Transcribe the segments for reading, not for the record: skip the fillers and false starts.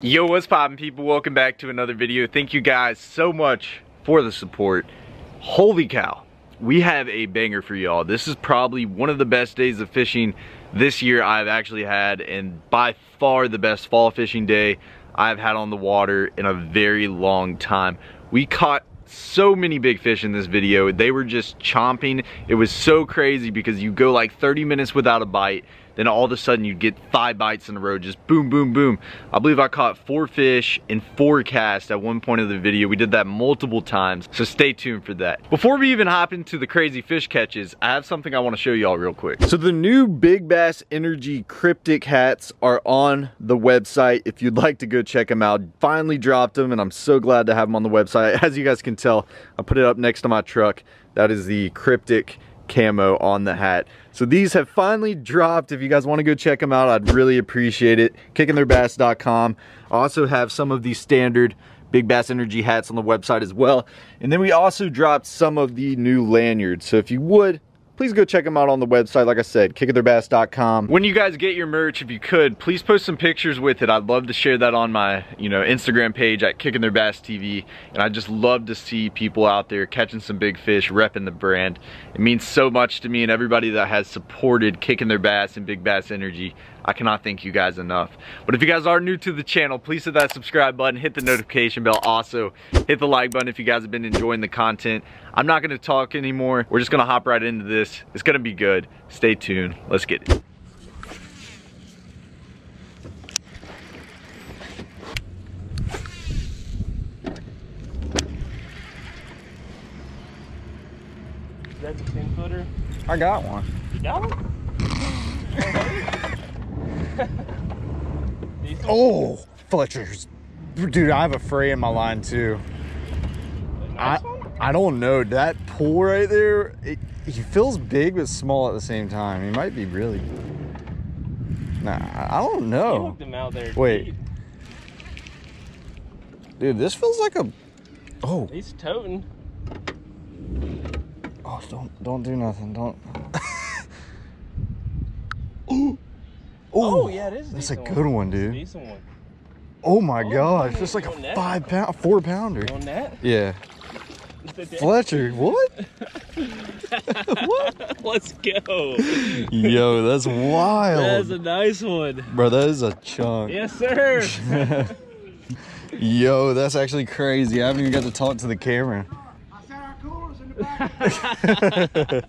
Yo, what's poppin', people? Welcome back to another video. Thank you guys so much for the support. Holy cow, we have a banger for y'all. This is probably one of the best days of fishing this year I've actually had, and by far the best fall fishing day I've had on the water in a very long time. We caught so many big fish in this video. They were just chomping. It was so crazy because you go like 30 minutes without a bite, then all of a sudden you get 5 bites in a row, just boom, boom, boom. I believe I caught 4 fish in 4 casts at one point of the video. We did that multiple times, so stay tuned for that. Before we even hop into the crazy fish catches, I have something I want to show y'all real quick. So the new Big Bass Energy cryptic hats are on the website if you'd like to go check them out. Finally dropped them and I'm so glad to have them on the website. As you guys can tell, I put it up next to my truck. That is the cryptic camo on the hat. So these have finally dropped. If you guys want to go check them out, I'd really appreciate it. KickinTheirBASS.com. I also have some of the standard Big Bass Energy hats on the website as well. And then we also dropped some of the new lanyards. So if you would, please go check them out on the website. Like I said, kickingtheirbass.com. When you guys get your merch, if you could, please post some pictures with it. I'd love to share that on my, Instagram page at KickinTheirBASSTV. And I just love to see people out there catching some big fish, repping the brand. It means so much to me and everybody that has supported Kicking Their Bass and Big Bass Energy. I cannot thank you guys enough. But if you guys are new to the channel, please hit that subscribe button, hit the notification bell. Also, hit the like button if you guys have been enjoying the content. I'm not gonna talk anymore. We're just gonna hop right into this. It's gonna be good. Stay tuned. Let's get it. Is that the 10-footer? I got one. You got one? Oh, Fletcher's. Dude, I have a fray in my line too. I don't know. That pool right there, he feels big but small at the same time. He might be really. Nah, I don't know. You hooked him out there. Wait. Deep. Dude, this feels like a. Oh. He's toting. Oh, don't do nothing. Don't. Oh, yeah, it is. That's a good one, dude. It's a decent one. Oh my gosh, it's like a 4 pounder. On that? Yeah. Fletcher, what? What? Let's go. Yo, that's wild. That's a nice one. Bro, that is a chunk. Yes, sir. Yo, that's actually crazy. I haven't even got to talk to the camera. I said our cooler's in the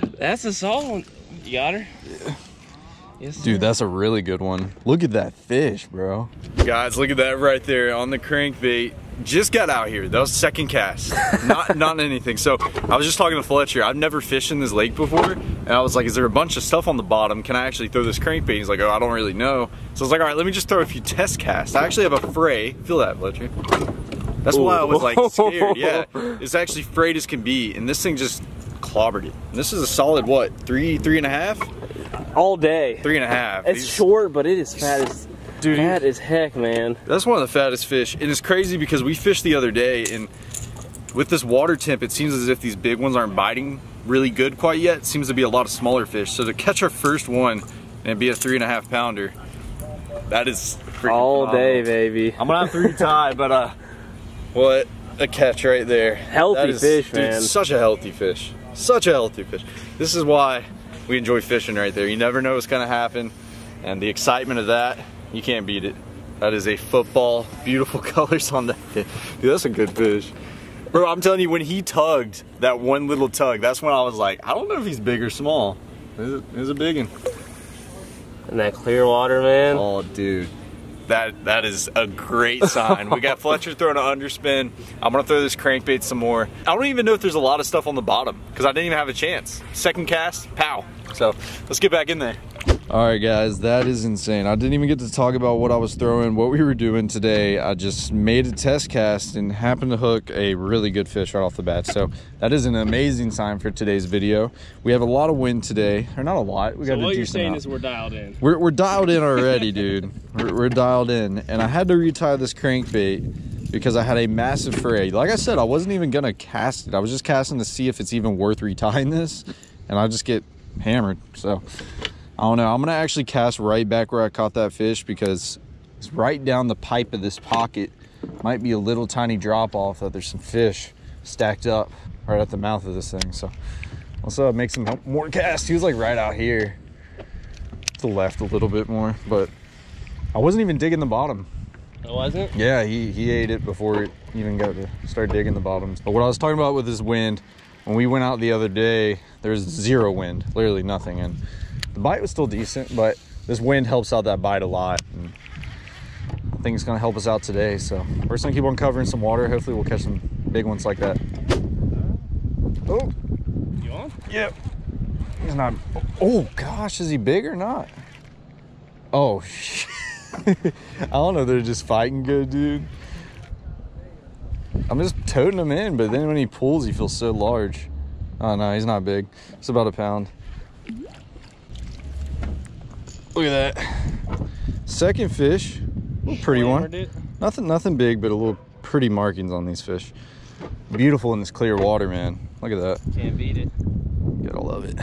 back. That's a solid one. You got her? Yeah. Yes, dude, that's a really good one. Look at that fish, bro. Guys, look at that right there on the crankbait. Just got out here. That was second cast. not anything. So I was just talking to Fletcher. I've never fished in this lake before. And I was like, is there a bunch of stuff on the bottom? Can I actually throw this crankbait? He's like, oh, I don't really know. So I was like, all right, let me just throw a few test casts. I actually have a fray. Feel that, Fletcher. That's Ooh. Why I was like scared. Yeah, it's actually frayed as can be. And this thing just clobbered it. And this is a solid, what, three and a half? All day. 3.5. It's short, but it is fat as, dude, fat as heck, man. That's one of the fattest fish. And it's crazy because we fished the other day, and with this water temp, it seems as if these big ones aren't biting really good quite yet. It seems to be a lot of smaller fish. So to catch our first one and be a 3.5 pounder, that is freaking all phenomenal. Day, baby. I'm gonna have 3 tied, but what a catch right there. Healthy is, fish, dude, man. Such a healthy fish. Such a healthy fish. This is why we enjoy fishing right there. You never know what's gonna happen, and the excitement of that, you can't beat it. That is a football, beautiful colors on that fish. Dude, that's a good fish. Bro, I'm telling you, when he tugged, that one little tug, that's when I was like, I don't know if he's big or small. It's a big one. And that clear water, man. Oh, dude. That is a great sign. We got Fletcher throwing an underspin. I'm gonna throw this crankbait some more. I don't even know if there's a lot of stuff on the bottom because I didn't even have a chance. Second cast, pow. So let's get back in there. All right, guys, that is insane. I didn't even get to talk about what I was throwing, what we were doing today. I just made a test cast and happened to hook a really good fish right off the bat. So that is an amazing sign for today's video. We have a lot of wind today, or not a lot. We got so what you're saying is we're dialed in. We're dialed in already, dude. We're dialed in. And I had to retie this crankbait because I had a massive fray. Like I said, I wasn't even gonna cast it. I was just casting to see if it's even worth retying this, and I just get hammered. So I don't know. I'm gonna actually cast right back where I caught that fish because It's right down the pipe of this pocket. Might be a little tiny drop off that there's some fish stacked up right at the mouth of this thing. So also make some more casts. He was like right out here to the left a little bit more, but I wasn't even digging the bottom. Oh, was it? Yeah, he ate it before it even got to start digging the bottoms. But what I was talking about with this wind, when we went out the other day, there's zero wind, literally nothing, and the bite was still decent, but this wind helps out that bite a lot, and I think it's gonna help us out today. So we're just gonna keep on covering some water. Hopefully we'll catch some big ones like that. Oh, you on? Yep. He's not. Oh gosh, is he big or not? Oh shit. I don't know, they're just fighting good, dude. I'm just toting him in, but then when he pulls, he feels so large. Oh no, he's not big. It's about a pound. Look at that. Second fish, a little pretty one. Nothing big, but a little pretty markings on these fish. Beautiful in this clear water, man. Look at that. Can't beat it. Gotta love it.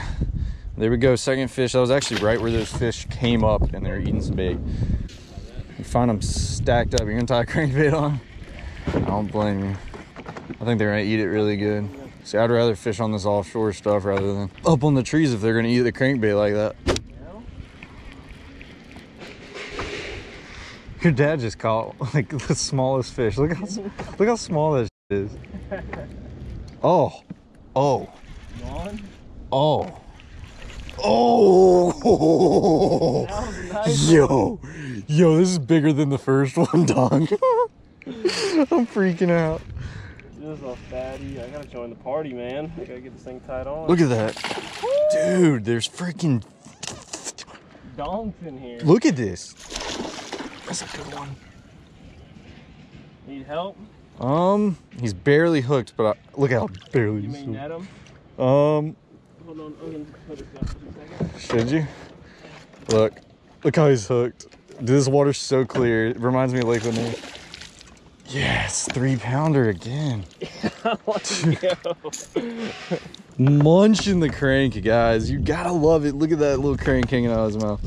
There we go, second fish. That was actually right where those fish came up and they're eating some bait. You find them stacked up, you're gonna tie a crankbait on? I don't blame you. I think they're gonna eat it really good. See, I'd rather fish on this offshore stuff rather than up on the trees if they're gonna eat the crankbait like that. Your dad just caught like the smallest fish. Look how look how small that is. Oh, oh, oh, oh! That was nice. Yo, this is bigger than the first one, dog. I'm freaking out. This is a fatty. I gotta join the party, man. I gotta get this thing tied on. Look at that, dude. There's freaking donks in here. Look at this. That's a good one. Need help? He's barely hooked, but look how barely. You may net him. Hold on, I'm gonna put it down for a second. Should you? Look how he's hooked. Dude, this water's so clear. It reminds me of Lake Lanier. Yes, 3-pounder again. Munching the crank, guys. You gotta love it. Look at that little crank hanging out of his mouth.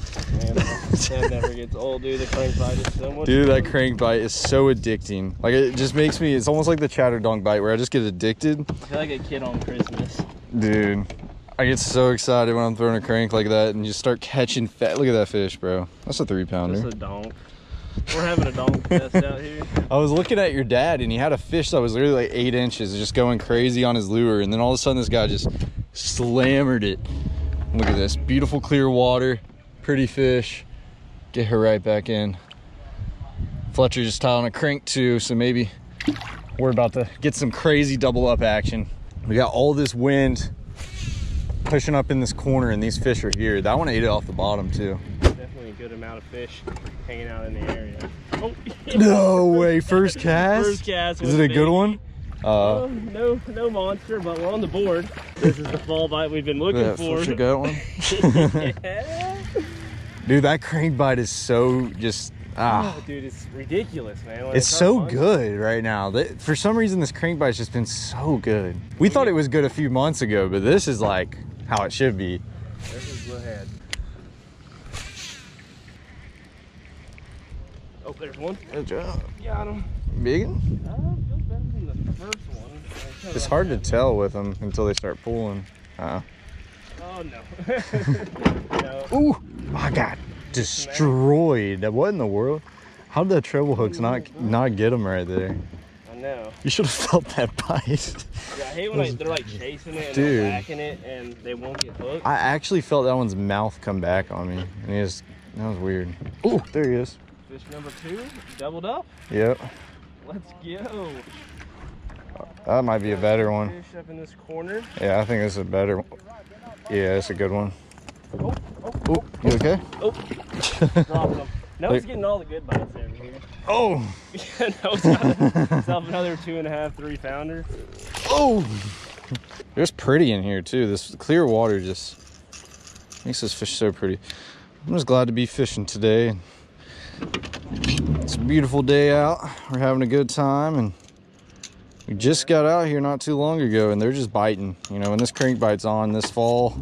Man, that never gets old, dude. The crank bite is so much. Dude, that crank bite is so addicting. Like, it just makes me, it's almost like the chatterdong bite where I just get addicted. I feel like a kid on Christmas. Dude, I get so excited when I'm throwing a crank like that and just start catching fat. Look at that fish, bro. That's a 3-pounder. That's a donk. We're having a donk fest out here. I was looking at your dad and he had a fish that was literally like 8 inches, just going crazy on his lure, and then all of a sudden this guy just slammered it. Look at this beautiful clear water, pretty fish. Get her right back in. Fletcher just tied on a crank too, so maybe we're about to get some crazy double up action. We got all this wind pushing up in this corner and these fish are here. That one ate it off the bottom too. Definitely a good amount of fish hanging out in the area. Oh, yeah. No way, first cast? First cast. Is it a good one? No monster, but we're on the board. This is the fall bite we've been looking for. That's a good one. Yeah. Dude, that crank bite is so just... Oh, dude, it's ridiculous, man. Like, it's so good right now. For some reason, this crankbite's just been so good. We thought it was good a few months ago, but this is like how it should be. There's his blue head. Oh, there's one. Good job. Got him. Big one? I feel better than the first one. It's hard to tell with them until they start pulling. Oh, no. No. Ooh, I got it. Destroyed. What in the world? How did that treble hooks not get him right there? I know. You should have felt that bite. Yeah, I hate when they're like chasing it and they're backing it and they won't get hooked. I actually felt that one's mouth come back on me. And he just, that was weird. Oh, there he is. Fish number 2, doubled up. Yep. Let's go. That might be a better one. Fish up in this corner. Yeah, I think this is a better one. Yeah, it's a good one. Oh, oh, oh, you okay? Oh, dropped him. Now he's getting all the good bites over here. Oh! Yeah, now he's got another 2½, 3-pounder. Oh! It's pretty in here, too. This clear water just makes this fish so pretty. I'm just glad to be fishing today. It's a beautiful day out. We're having a good time, and we just got out here not too long ago, and they're just biting. You know, when this crank bite's on this fall...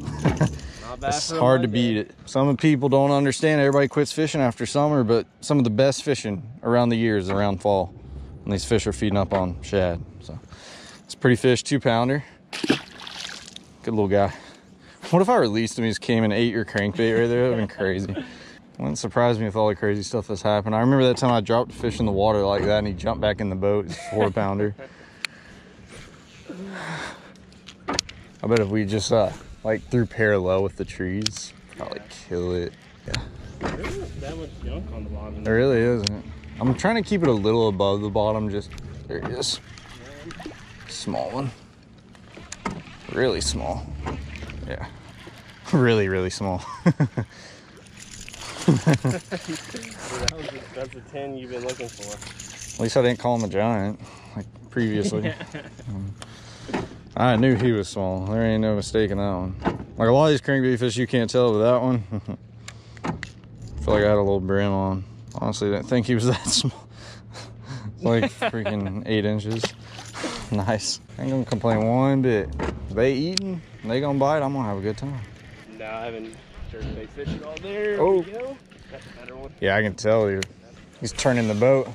It's hard to beat it. Some people don't understand. Everybody quits fishing after summer, but some of the best fishing around the year is around fall, and these fish are feeding up on shad. So it's a pretty fish, 2-pounder. Good little guy. What if I released him? He just came and ate your crankbait right there. That would have been crazy. It wouldn't surprise me with all the crazy stuff that's happened. I remember that time I dropped a fish in the water like that, and he jumped back in the boat. It's a 4-pounder. I bet if we just like threw parallel with the trees, probably kill it. Yeah. There isn't that much junk on the bottom. There really isn't. I'm trying to keep it a little above the bottom. Just there it is. Small one. Really small. Yeah. Really, really small. That's a 10 you've been looking for. At least I didn't call him a giant like previously. Yeah. I knew he was small. There ain't no mistaking that one. Like a lot of these crankbait fish, you can't tell, but that one, I feel like I had a little brim on. Honestly, didn't think he was that small. It's like freaking 8 inches. Nice. I ain't gonna complain one bit. They eating, they gonna bite, I'm gonna have a good time. No, I haven't jerkbait fishing all there. Oh. There we go. That's a better one. Yeah, I can tell you. He's turning the boat.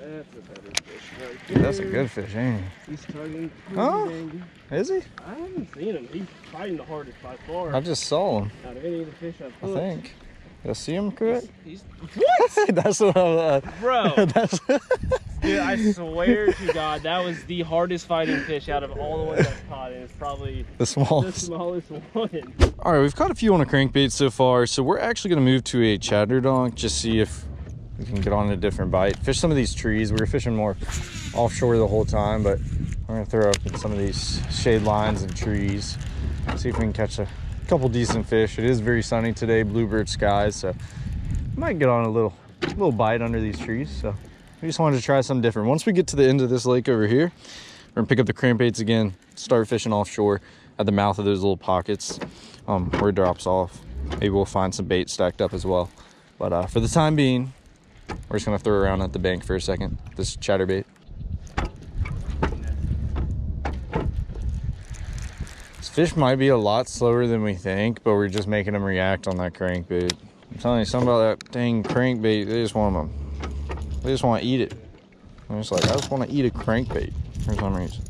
That's a better fish right there. That's a good fish, ain't he? He's tugging. Oh, dang. Is he? I haven't seen him. He's fighting the hardest by far. I just saw him. Out of any of the fish I've hooked. I think. Did I see him correct? What? That's what I was. Bro. That's... Dude, I swear to God, that was the hardest fighting fish out of all the ones I've caught, and it's probably the smallest one. All right, we've caught a few on a crankbait so far, so we're actually going to move to a chatterdunk, just see if we can get on a different bite. Fish some of these trees. We were fishing more offshore the whole time, but we're going to throw up in some of these shade lines and trees, see if we can catch a couple decent fish. It is very sunny today, bluebird skies, so might get on a little bite under these trees. So we just wanted to try something different. Once we get to the end of this lake over here, we're gonna pick up the crankbaits again, start fishing offshore at the mouth of those little pockets where it drops off. Maybe we'll find some bait stacked up as well, but for the time being, we're just gonna throw around at the bank for a second. This chatterbait, this fish might be a lot slower than we think, but we're just making them react on that crankbait. I'm telling you, something about that dang crankbait, they just want to eat it. I'm just like, I just want to eat a crankbait for some reason.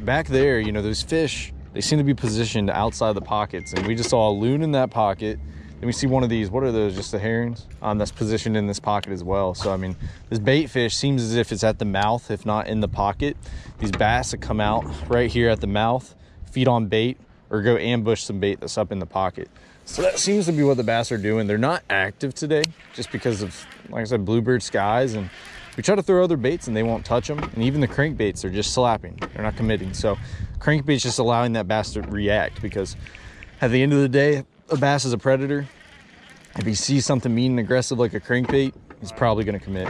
Back there, you know, those fish, they seem to be positioned outside the pockets. And we just saw a loon in that pocket. Then we see one of these, what are those, just the herrings? That's positioned in this pocket as well. So, I mean, this bait fish seems as if it's at the mouth, if not in the pocket. These bass that come out right here at the mouth, feed on bait, or go ambush some bait that's up in the pocket. So that seems to be what the bass are doing. They're not active today just because of, like I said, bluebird skies, and we try to throw other baits and they won't touch them. And even the crankbaits are just slapping. They're not committing. So crankbait's just allowing that bass to react, because at the end of the day, a bass is a predator. If he sees something mean and aggressive like a crankbait, he's probably gonna commit.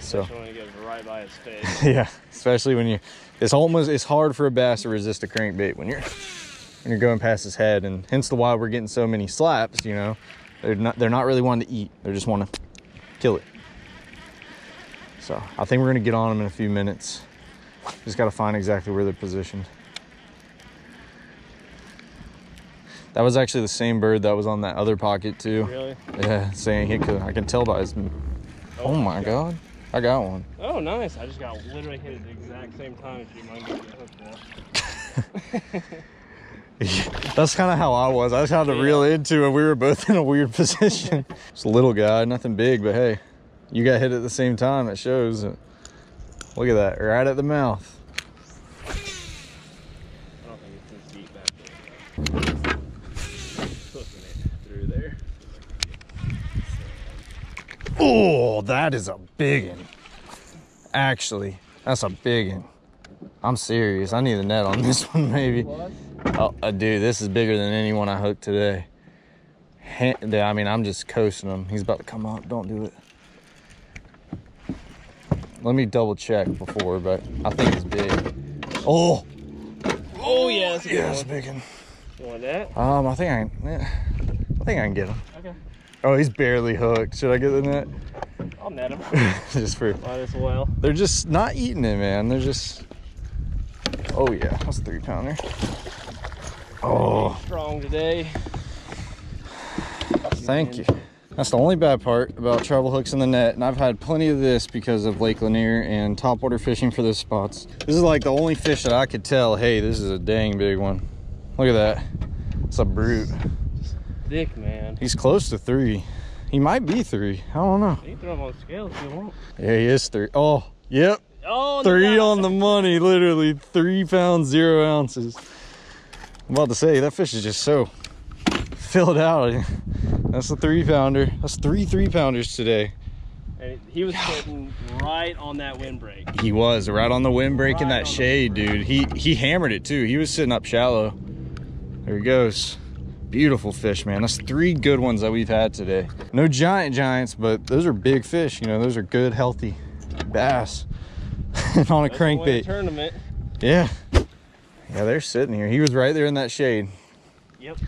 So right by his face. Yeah, especially when you, it's hard for a bass to resist a crankbait when you're going past his head, and hence the why we're getting so many slaps. You know, they're not really wanting to eat, they just want to kill it. So I think we're gonna get on them in a few minutes. Just got to find exactly where they're positioned. That was actually the same bird that was on that other pocket too. Really? Yeah, saying it could, I can tell by his, oh my God. I got one. Oh, nice. I just got literally hit at the exact same time as you might get hooked now. That's kind of how I was. I just had to reel into it. We were both in a weird position. It's a little guy, nothing big, but hey, you got hit at the same time. It shows. Look at that, right at the mouth. I don't think it's this deep back there. Hooking it through there. Oh, that is a big one. Actually, that's a big one. I'm serious. I need a net on this one, maybe. Oh, dude, this is bigger than anyone I hooked today. I mean, I'm just coasting him. He's about to come up. Don't do it. Let me double check before, but I think it's big. Oh. Oh, yeah. That's a good one. That's a big one. You want that? I think I can get him. Okay. Oh, he's barely hooked. Should I get the net? shouting at them. Just for, might as well. They're just not eating it, man. They're just, oh yeah, that's a 3-pounder. Oh, strong today. Thank you. That's the only bad part about treble hooks in the net, and I've had plenty of this because of Lake Lanier and topwater fishing for those spots. This is like the only fish that I could tell, hey, this is a dang big one. Look at that. It's a brute. Just thick, man. He's close to 3. He might be 3. I don't know. You can throw him on the scale if you want. Yeah, he is 3. Oh, yep. Oh, 3 on the money, literally. 3 pounds, 0 ounces. I'm about to say, that fish is just so filled out. That's a 3-pounder. That's 3 3-pounders today. And he was sitting right on that windbreak. He was right on the windbreak right in that shade, dude. He hammered it too. He was sitting up shallow. There he goes. Beautiful fish, man. That's 3 good ones that we've had today. No giants, but those are big fish. You know, those are good, healthy bass on a crankbait tournament. Yeah. Yeah, they're sitting here. He was right there in that shade. Yep.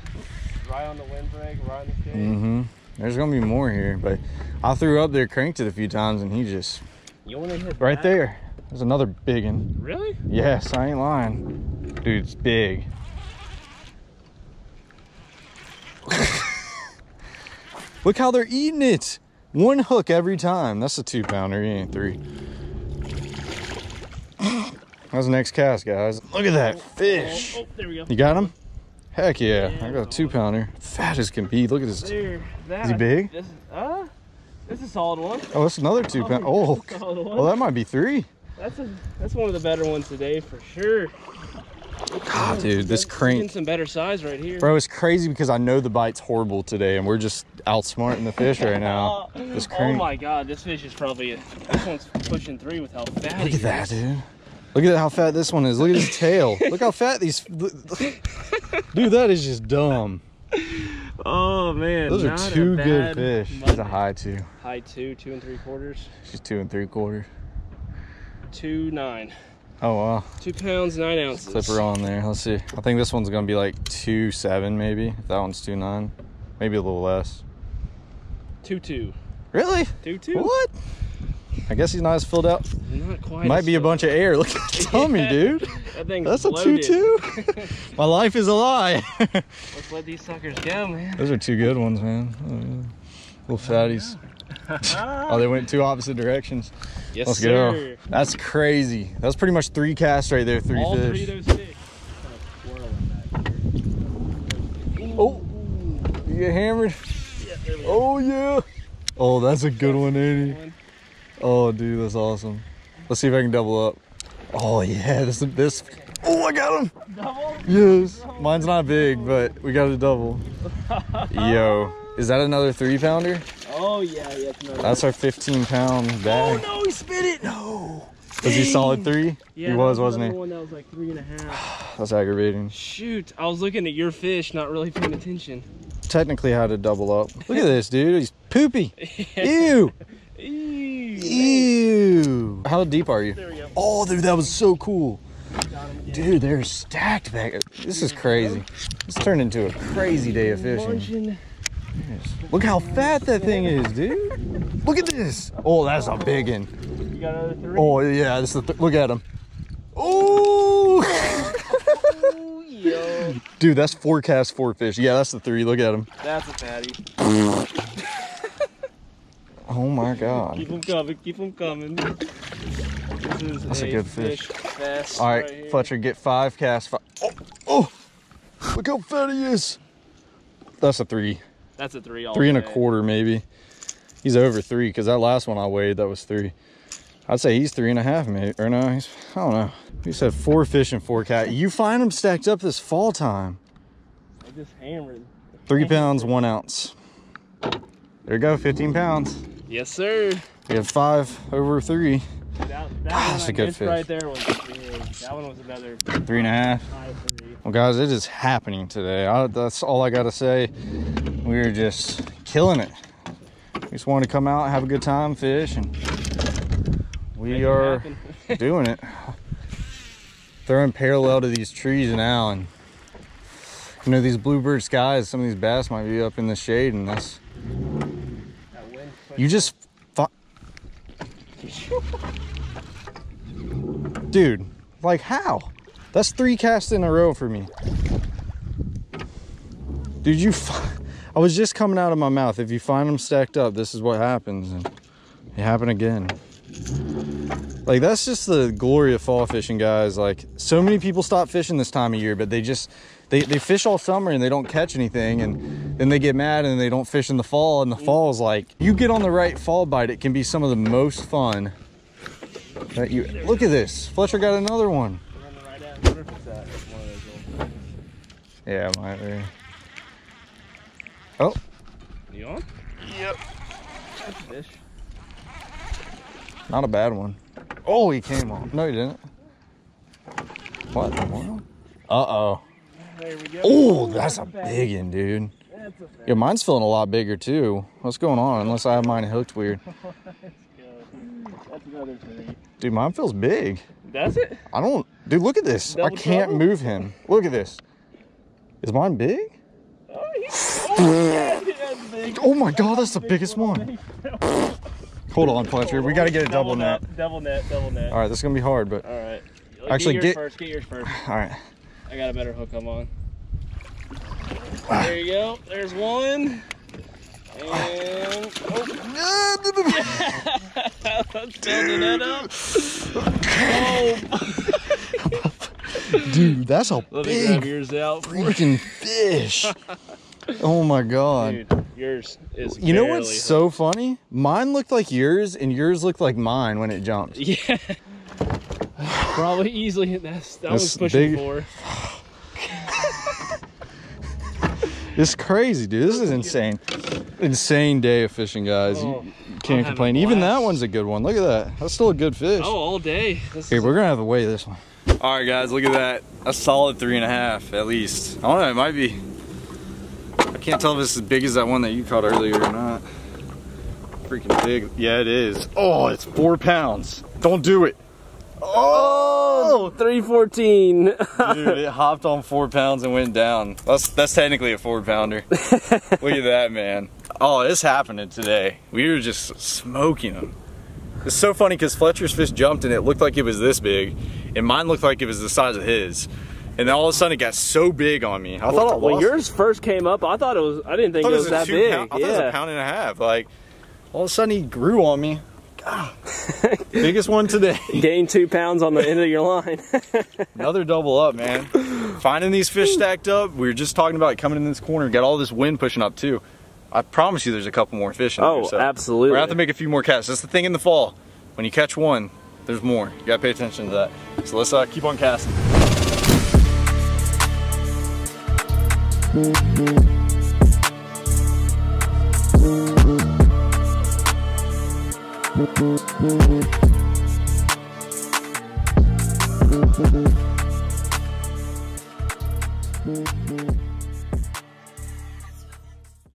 Right on the windbreak, right in the shade. Mm-hmm. There's going to be more here, but I threw up there, cranked it a few times, and he just... You want to hit right that? There. There's another big one. Really? Yes, I ain't lying. Dude, it's big. Look how they're eating it. 1 hook every time. That's a 2-pounder. He ain't 3. That's the next cast, guys. Look at that fish. Oh, there we go. You got him? Heck yeah. I got a 2-pounder. Fat as can be. Look at this. There, that, is he big? This is a solid one. Oh, that's another 2-pounder. Oh, well, that might be 3. That's one of the better ones today for sure. God, dude, this crank. Some better size right here. Bro, it's crazy because I know the bite's horrible today, and we're just outsmarting the fish right now. This crank. Oh my God, this fish is probably this one's pushing 3 with how fat he is. Look at that, dude. Look at how fat this one is. Look at his tail. Look how fat these. Dude, that is just dumb. Oh man, those are 2 good fish. She's a high 2. High 2, 2 3/4. She's 2 3/4. 2 9. Oh wow. 2 pounds 9 ounces. Clip her on there. Let's see. I think this one's gonna be like 2 7 maybe. If that one's 2 9, maybe a little less. 2 2. Really? 2 2. What? I guess he's not as filled out. Not quite. Might be a bunch of air. Look at the tummy, dude. That thing's that's bloated. A 2 2. My life is a lie. Let's let these suckers go, man. Those are 2 good ones, man. Oh, yeah. Little fatties. Oh, they went 2 opposite directions. Yes, let's go. Sir. That's crazy. That's pretty much 3 casts right there. 3 all fish. 3 of those fish. Oh, you get hammered. Yeah, oh yeah. Oh, that's a good 180. Oh, dude, that's awesome. Let's see if I can double up. Oh yeah, this. Oh, I got him. Double? Yes. Mine's not big, but we got a double. Yo, is that another 3-pounder? Oh yeah, yeah. That's our 15-pound bag. Oh no, he spit it. No. Was he solid 3? Yeah, he was, wasn't he? One that was like 3 1/2. That's aggravating. Shoot, I was looking at your fish, not really paying attention. Technically, how to double up. Look at this, dude. He's poopy. Ew. Ew. Ew. How deep are you? There we go. Oh, dude, that was so cool. Dude, they're stacked back. This is crazy. It's turned into a crazy day of fishing. Look how fat that thing is, dude. Look at this. Oh, that's a big one. You got another 3? Oh, yeah. This is look at him. Oh. Yo. Dude, that's 4 casts, 4 fish. Yeah, that's the 3. Look at him. That's a fatty. Oh, my God. Keep them coming. Keep them coming. This is that's a good fish. All right, right, Fletcher, get 5 casts. 5. Oh, oh, look how fat he is. That's a 3. That's a 3 all 3 1/4 maybe. He's over 3 because that last one I weighed, that was 3. I'd say he's 3 1/2 maybe. Or no, he's, I don't know. He said 4 fish and 4 cat. You find them stacked up this fall time. I just hammered. 3 pounds 1 ounce. There you go, 15 pounds. Yes, sir. We have 5 over 3. That's a good fish. Right there was big. That one was another 3 1/2. Well, guys, it is happening today. That's all I got to say. We're just killing it. We just want to come out, have a good time, fish, and we are doing it. Throwing parallel to these trees now, and you know, these bluebird skies, some of these bass might be up in the shade, and that's... You just Dude, like how? That's 3 casts in a row for me. Dude, you, I was just coming out of my mouth. If you find them stacked up, this is what happens. And it happened again. Like, that's just the glory of fall fishing, guys. Like, so many people stop fishing this time of year, but they just, they fish all summer and they don't catch anything. And then they get mad and they don't fish in the fall. And the fall's like, you get on the right fall bite, it can be some of the most fun that you, look at this. Fletcher got another one. Yeah, it might be. Oh. You on? Yep. That's a fish. Not a bad one. Oh, he came on. No, he didn't. What the world? Uh-oh. There we go. Oh, that's a big one, dude. That's a big one. Yeah, mine's feeling a lot bigger, too. What's going on? Unless I have mine hooked weird. That's another thing. Dude, mine feels big. Does it? I don't. Dude, look at this. Double I can't trouble? Move him. Look at this. Is mine big? Oh my God, that's the biggest one. Hold on, Fletcher. We got to get a double net. Double net, double net. All right, this is going to be hard, but. All right. Actually, get yours first. Get yours first. All right. I got a better hook. I'm on. There you go. There's one. And. Oh. Yeah. Let's double the net up. Oh. Dude, that's a big freaking fish. Oh my God. Dude, yours is you know what's hooked. So funny? Mine looked like yours and yours looked like mine when it jumped. Yeah. Probably easily. That was pushing big. For. It's crazy, dude. This is insane. Insane day of fishing, guys. Oh, you can't complain. Even that one's a good one. Look at that. That's still a good fish. Oh, all day. This okay, we're going to have to weigh this one. All right, guys, look at that. A solid 3.5 at least. I don't know, it might be. I can't tell if it's as big as that one that you caught earlier or not. Freaking big. Yeah, it is. Oh, it's 4 pounds. Don't do it. Oh, 314. Dude, it hopped on 4 pounds and went down. That's technically a 4-pounder. Look at that, man. Oh, this happened today. We were just smoking them. It's so funny because Fletcher's fish jumped and it looked like it was this big, and mine looked like it was the size of his. And then all of a sudden it got so big on me. I thought when yours first came up, I thought it was. I didn't think it was that big. I thought it was a 1.5 pounds. Like all of a sudden he grew on me. God, biggest one today. Gained 2 pounds on the end of your line. Another double up, man. Finding these fish stacked up. We were just talking about coming in this corner. Got all this wind pushing up too. I promise you there's a couple more fish in there. Oh, so absolutely. We're going to have to make a few more casts. That's the thing in the fall. When you catch one, there's more. You got to pay attention to that. So let's keep on casting.